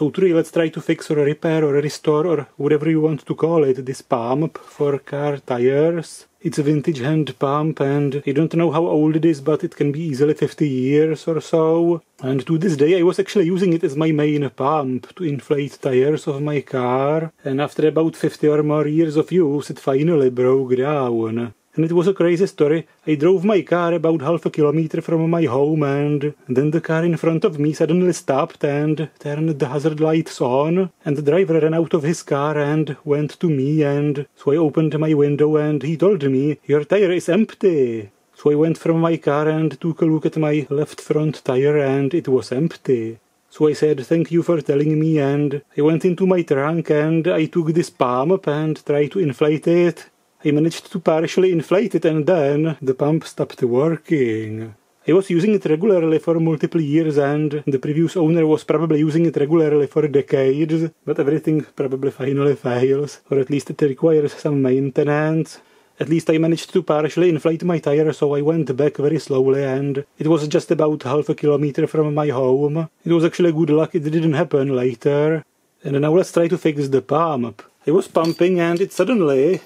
So today let's try to fix or repair or restore or whatever you want to call it, this pump for car tires. It's a vintage hand pump and I don't know how old it is, but it can be easily 50 years or so. And to this day I was actually using it as my main pump to inflate tires of my car. And after about 50 or more years of use it finally broke down. And it was a crazy story. I drove my car about half a kilometer from my home and then the car in front of me suddenly stopped and turned the hazard lights on, and the driver ran out of his car and went to me, and so I opened my window and he told me, "Your tire is empty." So I went from my car and took a look at my left front tire and it was empty. So I said, "Thank you for telling me," and I went into my trunk and I took this pump and tried to inflate it. I managed to partially inflate it and then the pump stopped working. I was using it regularly for multiple years and the previous owner was probably using it regularly for decades, but everything probably finally fails, or at least it requires some maintenance. At least I managed to partially inflate my tire, so I went back very slowly and it was just about half a kilometer from my home. It was actually good luck it didn't happen later. And now let's try to fix the pump. I was pumping and it suddenly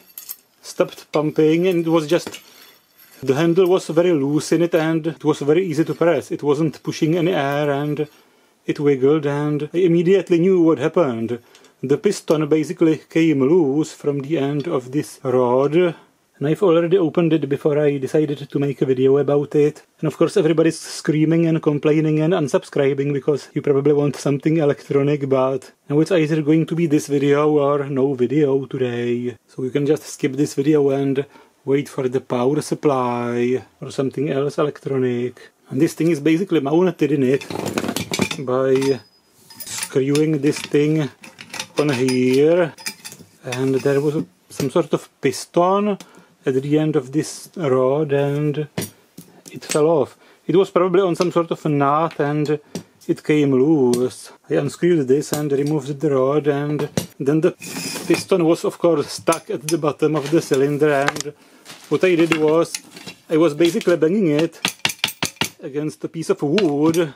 stopped pumping, and it was just, the handle was very loose in it and it was very easy to press. It wasn't pushing any air and it wiggled, and I immediately knew what happened. The piston basically came loose from the end of this rod, and I've already opened it before I decided to make a video about it. And of course everybody's screaming and complaining and unsubscribing because you probably want something electronic, but now it's either going to be this video or no video today. So you can just skip this video and wait for the power supply or something else electronic. And this thing is basically mounted in it by screwing this thing on here. And there was some sort of piston at the end of this rod and it fell off. It was probably on some sort of a nut and it came loose. I unscrewed this and removed the rod, and then the piston was of course stuck at the bottom of the cylinder, and what I did was I was basically banging it against a piece of wood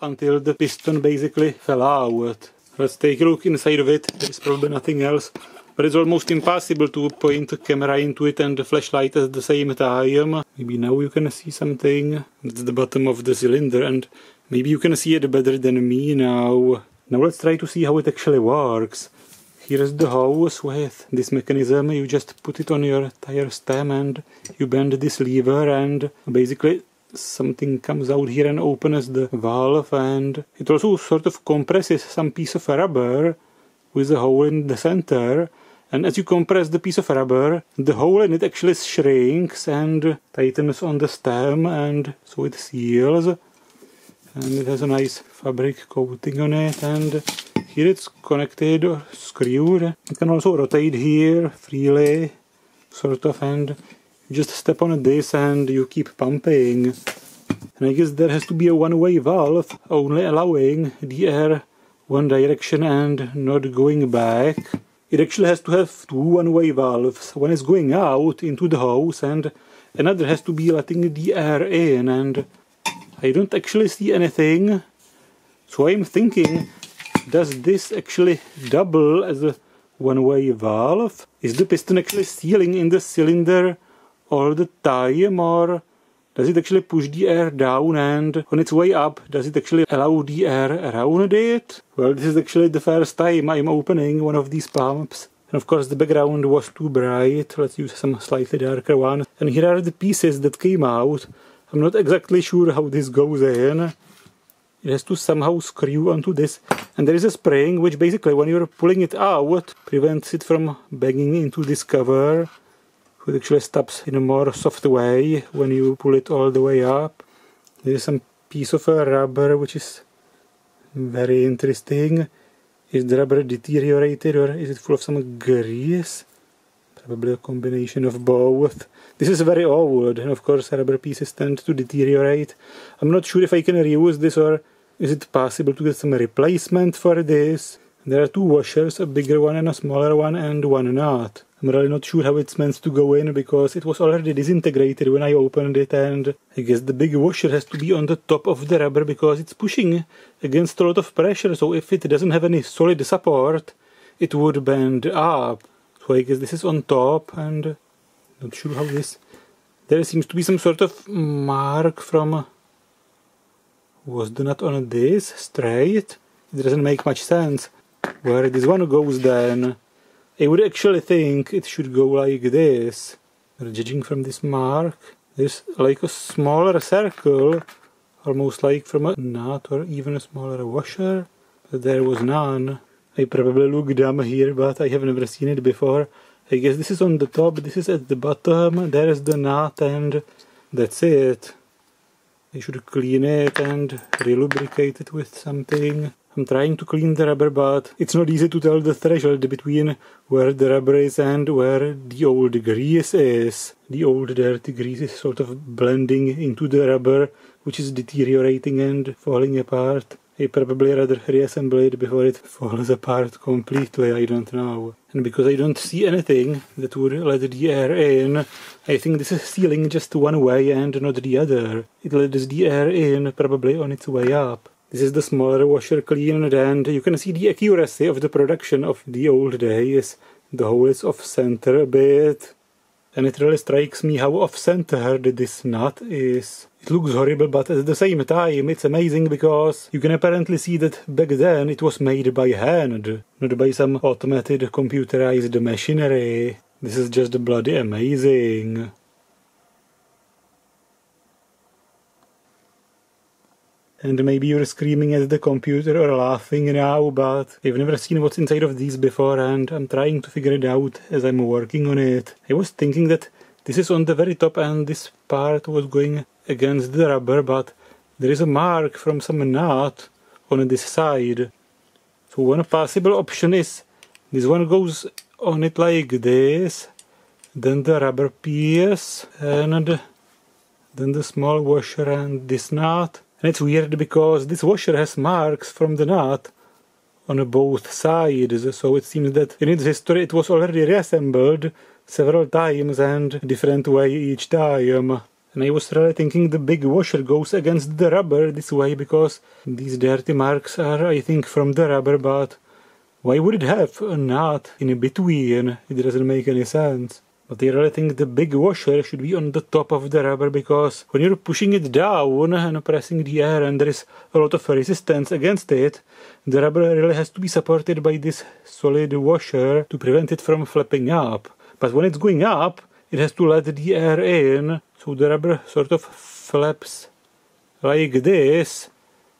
until the piston basically fell out. Let's take a look inside of it. There's probably nothing else, but it's almost impossible to point a camera into it and a flashlight at the same time. Maybe now you can see something. It's the bottom of the cylinder and maybe you can see it better than me now. Now let's try to see how it actually works. Here's the hose with this mechanism. You just put it on your tire stem and you bend this lever, and basically something comes out here and opens the valve, and it also sort of compresses some piece of rubber with a hole in the center. And as you compress the piece of rubber, the hole in it actually shrinks and tightens on the stem, and so it seals. And it has a nice fabric coating on it, and here it's connected or screwed. You can also rotate here freely, sort of, and you just step on this and you keep pumping. And I guess there has to be a one-way valve, only allowing the air one direction and not going back. It actually has to have two one-way valves. One is going out into the hose and another has to be letting the air in, and I don't actually see anything. So I'm thinking, does this actually double as a one-way valve? Is the piston actually sealing in the cylinder all the time, or does it actually push the air down, and on its way up does it actually allow the air around it? Well, this is actually the first time I'm opening one of these pumps. And of course the background was too bright. Let's use some slightly darker one. And here are the pieces that came out. I'm not exactly sure how this goes in. It has to somehow screw onto this. And there is a spring which basically, when you're pulling it out, prevents it from banging into this cover. It actually stops in a more soft way when you pull it all the way up. There is some piece of rubber which is very interesting. Is the rubber deteriorated or is it full of some grease? Probably a combination of both. This is very old and of course rubber pieces tend to deteriorate. I'm not sure if I can reuse this, or is it possible to get some replacement for this? There are two washers, a bigger one and a smaller one, and one nut. I'm really not sure how it's meant to go in, because it was already disintegrated when I opened it, and I guess the big washer has to be on the top of the rubber because it's pushing against a lot of pressure, so if it doesn't have any solid support it would bend up. So I guess this is on top, and not sure how this... There seems to be some sort of mark from... Was the nut on this straight? It doesn't make much sense. Where this one goes then? I would actually think it should go like this. Judging from this mark, there's like a smaller circle, almost like from a nut or even a smaller washer, but there was none. I probably look dumb here, but I have never seen it before. I guess this is on the top, this is at the bottom, there's the nut, and that's it. I should clean it and re-lubricate it with something. I'm trying to clean the rubber, but it's not easy to tell the threshold between where the rubber is and where the old grease is. The old dirty grease is sort of blending into the rubber, which is deteriorating and falling apart. I probably rather reassemble it before it falls apart completely, I don't know. And because I don't see anything that would let the air in, I think this is sealing just one way and not the other. It lets the air in, probably on its way up. This is the smaller washer cleaned, and you can see the accuracy of the production of the old days. The hole is off-center a bit, and it really strikes me how off-centered this nut is. It looks horrible, but at the same time it's amazing, because you can apparently see that back then it was made by hand, not by some automated computerized machinery. This is just bloody amazing. And maybe you're screaming at the computer or laughing now, but I've never seen what's inside of these before, and I'm trying to figure it out as I'm working on it. I was thinking that this is on the very top and this part was going against the rubber, but there is a mark from some nut on this side. So one possible option is this one goes on it like this, then the rubber piece, and then the small washer and this nut. And it's weird because this washer has marks from the nut on both sides, so it seems that in its history it was already reassembled several times and different way each time. And I was really thinking the big washer goes against the rubber this way because these dirty marks are, I think, from the rubber, but why would it have a nut in between? It doesn't make any sense. But I really think the big washer should be on the top of the rubber, because when you're pushing it down and pressing the air and there is a lot of resistance against it, the rubber really has to be supported by this solid washer to prevent it from flapping up. But when it's going up, it has to let the air in, so the rubber sort of flaps like this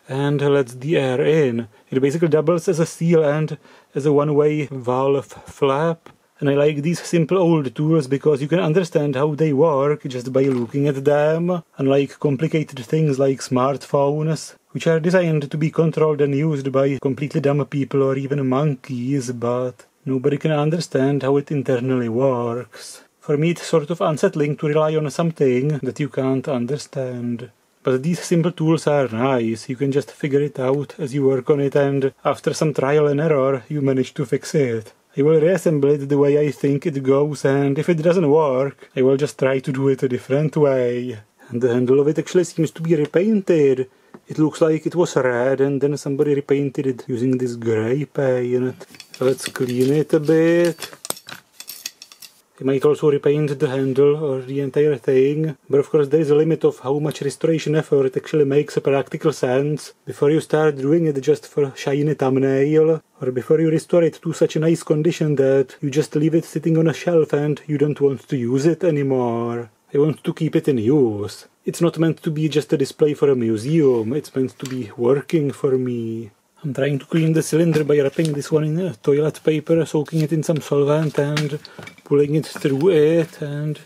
and lets the air in. It basically doubles as a seal and as a one-way valve flap. And I like these simple old tools because you can understand how they work just by looking at them, unlike complicated things like smartphones, which are designed to be controlled and used by completely dumb people or even monkeys, but nobody can understand how it internally works. For me it's sort of unsettling to rely on something that you can't understand. But these simple tools are nice, you can just figure it out as you work on it, and after some trial and error you manage to fix it. I will reassemble it the way I think it goes, and if it doesn't work, I will just try to do it a different way. And the handle of it actually seems to be repainted. It looks like it was red and then somebody repainted it using this grey paint. Let's clean it a bit. I might also repaint the handle or the entire thing, but of course there is a limit of how much restoration effort actually makes a practical sense before you start doing it just for shiny thumbnail, or before you restore it to such a nice condition that you just leave it sitting on a shelf and you don't want to use it anymore. I want to keep it in use. It's not meant to be just a display for a museum, it's meant to be working for me. I'm trying to clean the cylinder by wrapping this one in toilet paper, soaking it in some solvent and pulling it through it, and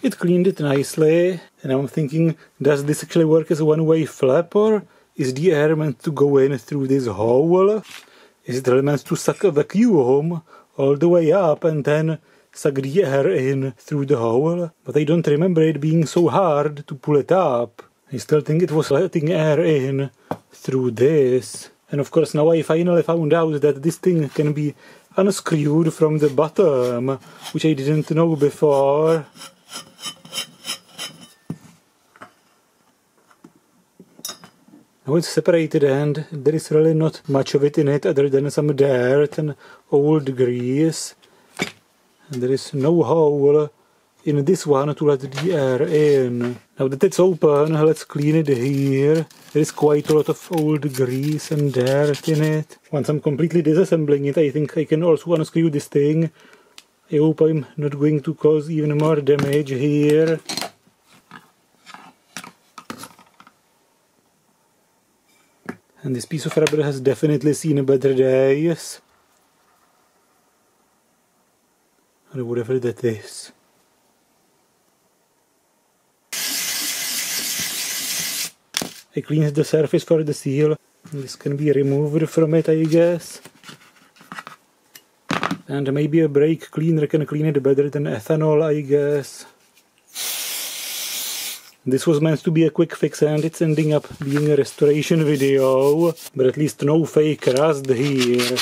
it cleaned it nicely. And I'm thinking, does this actually work as a one-way flap, or is the air meant to go in through this hole? Is it really meant to suck a vacuum all the way up and then suck the air in through the hole? But I don't remember it being so hard to pull it up. I still think it was letting air in through this. And of course now I finally found out that this thing can be unscrewed from the bottom, which I didn't know before. Now it's separated and there is really not much of it in it other than some dirt and old grease. And there is no hole in this one to let the air in. Now that it's open, let's clean it here. There is quite a lot of old grease and dirt in it. Once I'm completely disassembling it, I think I can also unscrew this thing. I hope I'm not going to cause even more damage here. And this piece of rubber has definitely seen better days. Or whatever that is. I cleaned the surface for the seal. This can be removed from it, I guess. And maybe a brake cleaner can clean it better than ethanol, I guess. This was meant to be a quick fix and it's ending up being a restoration video, but at least no fake rust here.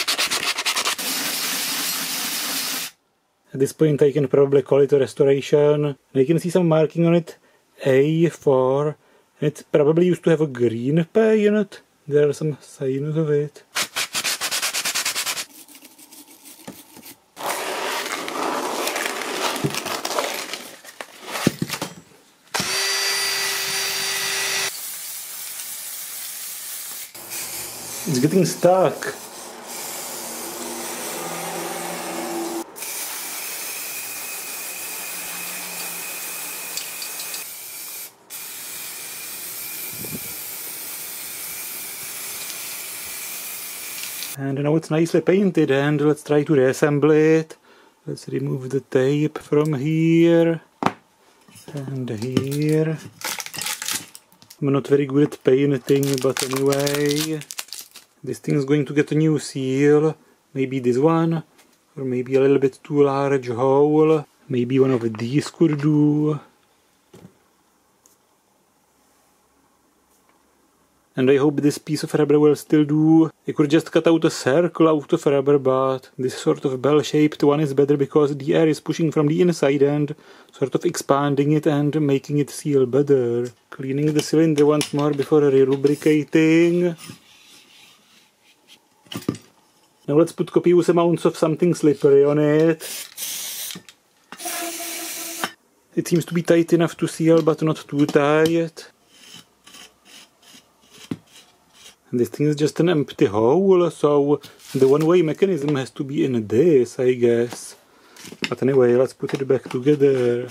At this point I can probably call it a restoration. I can see some marking on it, A4, and it probably used to have a green paint. There are some signs of it. It's getting stuck. And now it's nicely painted, and let's try to reassemble it. Let's remove the tape from here and here. I'm not very good at painting, but anyway. This thing is going to get a new seal, maybe this one, or maybe a little bit too large hole, maybe one of these could do. And I hope this piece of rubber will still do. I could just cut out a circle out of rubber, but this sort of bell-shaped one is better because the air is pushing from the inside and sort of expanding it and making it seal better. Cleaning the cylinder once more before re-lubricating. Now let's put copious amounts of something slippery on it. It seems to be tight enough to seal, but not too tight. And this thing is just an empty hole, so the one-way mechanism has to be in this, I guess. But anyway, let's put it back together.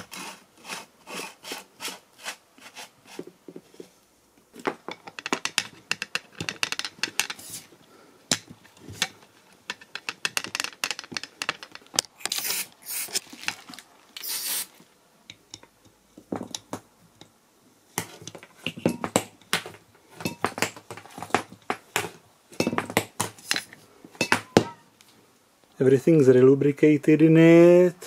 Everything's relubricated in it.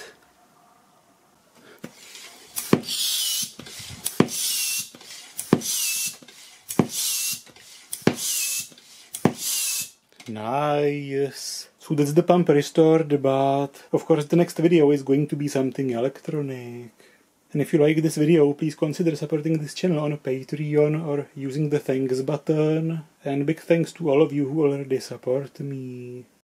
Nice. So that's the pump restored, but of course the next video is going to be something electronic. And if you like this video, please consider supporting this channel on Patreon or using the thanks button. And big thanks to all of you who already support me.